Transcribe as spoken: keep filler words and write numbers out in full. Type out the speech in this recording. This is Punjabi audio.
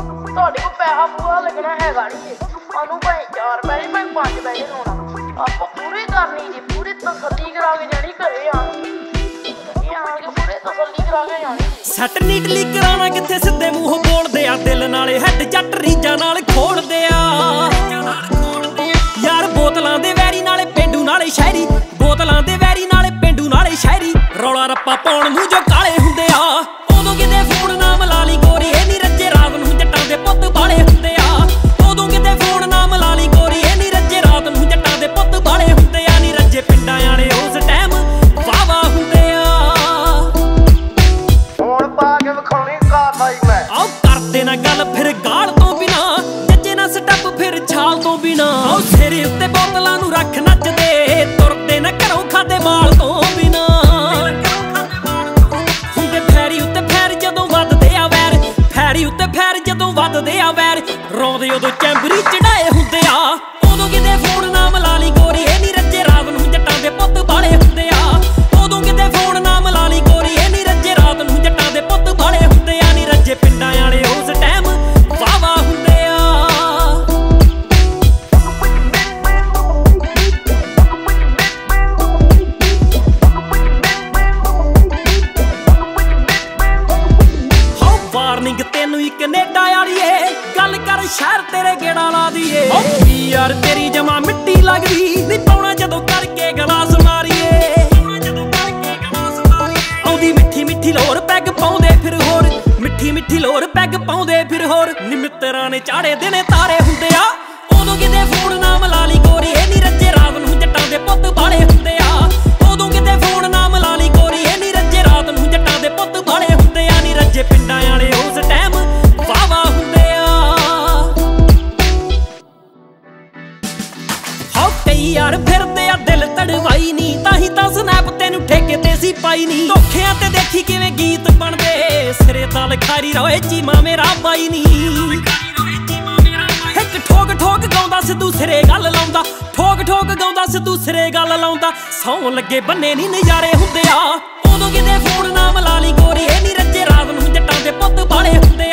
ਤੁਹਾਡੇ ਕੋਲ ਪੈਸਾ ਪੂਰਾ ਲੱਗਣਾ ਹੈਗਾ ਨਹੀਂ ਜੀ, ਸਾਨੂੰ ਭਾਵੇਂ ਚਾਰ ਪੈਸੇ ਭਾਵੇਂ ਪੰਜ ਪੈਸੇ ਲਾਉਣਾ, ਆਪਾਂ ਪੂਰੇ ਕਰਨੀ ਜੀ, ਪੂਰੀ ਤਸੱਲੀ ਕਰਾ ਕੇ ਜਾਣੀ, ਘਰੇ ਆਣ ਕੇ ਆਣ ਕੇ ਪੂਰੇ ਤਸੱਲੀ ਕਰਾ ਕੇ ਜਾਣੀ। ਸੱਟ ਨੀਟਲੀ ਕਰਾਉਣਾ ਕਿੱਥੇ, ਸਿੱਧੇ ਮੂੰਹੋਂ ਬੋਲਦੇ ਆ ਦਿਲ ਨਾਲੇ, ਹੱਡ ਜੱਟ ਰੀਜਾਂ ਨਾਲ ਖੋਲਦੇ ਆ ਯਾਰ, ਬੋਤਲਾਂ ਦੇ ਵੈਰੀ ਨਾਲੇ ਪੇਂਡੂ ਨਾਲੇ ਸ਼ਾਇਰੀ, ਬੋਤਲਾਂ ਦੇ ਵੈਰੀ ਨਾਲੇ ਪੇਂਡੂ ਨਾਲੇ ਸ਼ਾਇਰੀ, ਰੌਲਾ ਰੱਪਾ ਪਾਉਣ ਨੂੰ ਜੋ ਕਾਲੇ ਹੁੰਦੇ ਆ, ਉਦੋਂ ਕਿਤੇ ਫੋਨ ਨਾ ਮਿਲਾ ਲਈ ਗੋਰੀ, ਇਹ ਨੀ ਰੱਜੇ ਰਾਤ ਨੂੰ ਜੱਟਾਂ ਦੇ ਪੁੱਤ ਬਾਲੇ ਹੁੰਦੇ ਆ, ਉਦੋਂ ਕਿਤੇ ਫੋਨ ਨਾ ਮਿਲਾ ਲਈ ਗੋਰੀ, ਇਹ ਨੀ ਰੱਜੇ ਰਾਤ ਨੂੰ ਜੱਟਾਂ ਦੇ ਪੁੱਤ ਬਾਲੇ ਹੁੰਦੇ ਆ, ਨੀ ਰੱਜੇ ਪਿੰਡਾਂ ਵਾਲੇ ਉਸ ਟਾਈਮ ਵਾਵਾ ਹੁੰਦੇ ਆ। ਹੁਣ ਪਾ ਕੇ ਵਿਖਾਉਣੀ ਕਾਰਵਾਈ ਮੈਂ, ਆਓ ਕਰਦੇ ਨਾ ਗੱਲ ਫਿਰ ਗਾਲ ਤੋਂ ਬਿਨਾ, ਜੱਜੇ ਨਾ ਸਟੱਪ ਫਿਰ ਛਾਲ ਤੋਂ ਬਿਨਾ, ਆਓ ਸਿਰੇ ਉੱਤੇ ਬੋਤਲਾਂ ਨੂੰ ਰੱਖ ਨੱਚਦੇ, ਤੁਰਦੇ ਨਾ ਘਰੋਂ ਖਾਦੇ ਮਾਲ ਤੋਂ ਬਿਨਾ, ਫੈਰ ਜਦੋਂ ਵੱਧਦੇ ਆ ਵੈਰ, ਰੋਂਦੇ ਉਦੋਂ ਚੈਂਬਰੀ ਚੜਾਏ ਹੁੰਦੇ ਆ, ਉਦੋਂ ਕਿਤੇ ਫੋਨ ਨਾ ਮਿਲਾ ਲਈ ਗੋਰੀ, ਇਹ ਨੀ ਰੱਜੇ ਰਾਤ ਨੂੰ ਜੱਟਾਂ ਦੇ ਪੁੱਤ ਬਾਲੇ ਹੁੰਦੇ ਆ, ਉਦੋਂ ਕਿਤੇ ਫੋਨ ਨਾ ਮਿਲਾ ਲਈ ਗੋਰੀ, ਇਹ ਨੀ ਰੱਜੇ ਰਾਤ ਨੂੰ ਜੱਟਾਂ ਦੇ ਪੁੱਤ ਬਾਲੇ ਹੁੰਦੇ ਆ, ਨੀ ਰੱਜੇ ਪਿੰਡਾਂ ਵਾਲੇ ਉਸ ਟਾਈਮ ਵਾਵਾ ਹੁੰਦੇ ਆ। ਤੈਨੂੰ ਹੀ ਕੈਨੇਡਾ ਵਾਲੀਏ ਗੱਲ ਕਰ, ਸ਼ਹਿਰ ਤੇਰੇ ਗੇੜਾ ਲਾ ਦੀਏ, ਓ ਯਾਰ ਤੇਰੀ ਜਮਾ ਮਿੱਟੀ ਲੱਗਦੀ ਨੀ, ਪਾਉਣਾ ਜਦੋਂ ਕਰਕੇ ਗਲਾਸ ਮਾਰੀਏ, ਆਉਂਦੀ ਮਿੱਠੀ ਮਿੱਠੀ ਲੋਰ ਪੈਗ ਪਾਉਂਦੇ ਫਿਰ ਹੋਰ, ਮਿੱਠੀ ਮਿੱਠੀ ਲੋਰ ਪੈਗ ਪਾਉਂਦੇ ਫਿਰ ਹੋਰ, ਨੀ ਮਿੱਤਰਾਂ ਨੇ ਚਾੜੇ ਦਿਨੇ ਤਾਰੇ ਹੁੰਦੇ ਆ, ਉਦੋਂ ਕਿਤੇ ਫੋਨ ਨਾ ਮਿਲਾ ਲਈ ਗੋਰੀ, ਇਹ ਨੀ ਰੱਜੇ ਰਾਤ ਨੂੰ ਜੱਟਾਂ ਦੇ ਪੁੱਤ ਬਾਲੇ ਹੁੰਦੇ ਆ, ਉਦੋਂ ਕਿਤੇ ਫੋਨ ਨਾ ਮਿਲਾ ਲਈ ਗੋਰੀ, ਇਹ ਨੀ ਰੱਜੇ ਰਾਤ ਨੂੰ ਜੱਟਾਂ ਦੇ ਪੁੱਤ ਬਾਲੇ ਹੁੰਦੇ ਆ, ਨੀ ਰੱਜੇ ਪਿੰਡਾਂ ਵਾਲੇ ਉਸ ਟਾਈਮ ਵਾਵਾ ਹੁੰਦੇ ਆ। ਹੋ ਕਈ ਯਾਰ ਫਿਰਦੇ ਆ ਦਿਲ ਤੜਵਾਈ ਨੀ, ਤਾਂ ਹੀ ਤਾਂ ਸਨੈਪ ਤੈਨੂੰ ਠੇਕੇ ਤੇ ਸੀ ਪਾਈ ਨੀ, ਧੋਖਿਆਂ ਤੇ ਦੇਖੀ ਕਿਵੇਂ ਗੀਤ ਬਣਦੇ, ਸਿਰੇ ਤਲ ਖਾਰੀ ਰੋਏ ਚੀਮਾ ਮੇਰਾ ਬਾਈ ਨੀ, ਇੱਕ ਠੋਕ ਠੋਕ ਗਾਉਂਦਾ ਸਿੱਧੂ ਸਿਰੇ ਗੱਲ ਲਾਉਂਦਾ, ਠੋਕ ਠੋਕ ਗਾਉਂਦਾ ਸਿੱਧੂ ਸਿਰੇ ਗੱਲ ਲਾਉਂਦਾ, ਸੌਂ ਲੱਗੇ ਬੰਨੇ ਨੀ ਨਜ਼ਾਰੇ ਹੁੰਦੇ ਆ, ਉਦੋਂ ਕਿਤੇ ਫੋਨ ਨਾ ਮਿਲਾ ਲਈ ਗੋਰੀ, ਇਹ ਨੀ ਰੱਜੇ ਰਾਤ ਨੂੰ ਜੱਟਾਂ ਦੇ ਪੁੱਤ ਬਾਲੇ ਹੁੰਦੇ